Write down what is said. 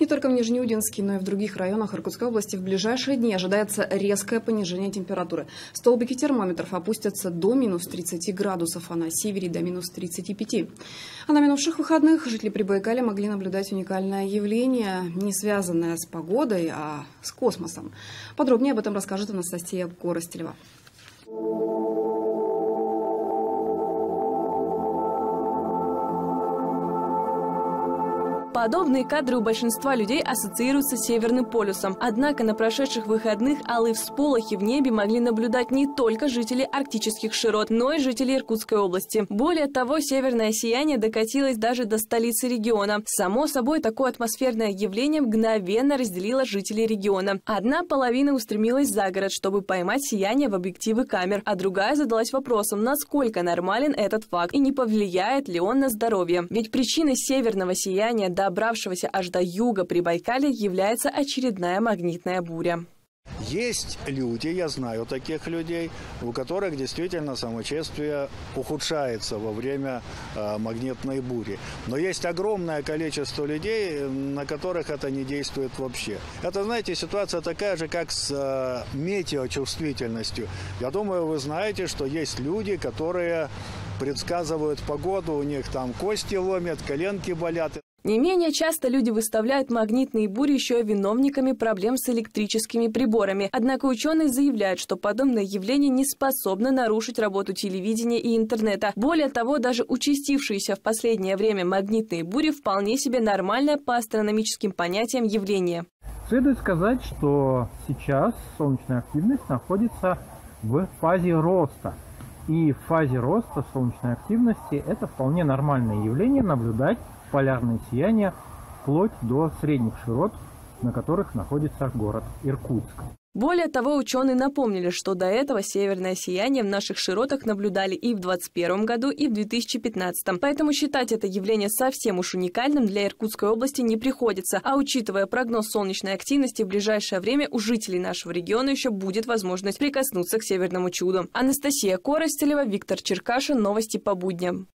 Не только в Нижнеудинске, но и в других районах Иркутской области в ближайшие дни ожидается резкое понижение температуры. Столбики термометров опустятся до минус 30 градусов, а на севере до минус 35. А на минувших выходных жители Прибайкалья могли наблюдать уникальное явление, не связанное с погодой, а с космосом. Подробнее об этом расскажет Анастасия Коростелева. Подобные кадры у большинства людей ассоциируются с Северным полюсом. Однако на прошедших выходных алые всполохи в небе могли наблюдать не только жители арктических широт, но и жители Иркутской области. Более того, северное сияние докатилось даже до столицы региона. Само собой, такое атмосферное явление мгновенно разделило жителей региона. Одна половина устремилась за город, чтобы поймать сияние в объективы камер, а другая задалась вопросом, насколько нормален этот факт и не повлияет ли он на здоровье. Ведь причиной северного сияния, добравшегося аж до юга Прибайкалья, является очередная магнитная буря. Есть люди, я знаю таких людей, у которых действительно самочувствие ухудшается во время магнитной бури. Но есть огромное количество людей, на которых это не действует вообще. Это, знаете, ситуация такая же, как с метеочувствительностью. Я думаю, вы знаете, что есть люди, которые предсказывают погоду, у них там кости ломят, коленки болят. Не менее часто люди выставляют магнитные бури еще и виновниками проблем с электрическими приборами. Однако ученые заявляют, что подобное явление не способно нарушить работу телевидения и интернета. Более того, даже участившиеся в последнее время магнитные бури вполне себе нормальное по астрономическим понятиям явление. Следует сказать, что сейчас солнечная активность находится в фазе роста. И в фазе роста солнечной активности это вполне нормальное явление — наблюдать полярное сияние вплоть до средних широт, на которых находится город Иркутск. Более того, ученые напомнили, что до этого северное сияние в наших широтах наблюдали и в 2021 году, и в 2015. Поэтому считать это явление совсем уж уникальным для Иркутской области не приходится. А учитывая прогноз солнечной активности, в ближайшее время у жителей нашего региона еще будет возможность прикоснуться к северному чуду. Анастасия Коростелева, Виктор Черкашин. Новости по будням.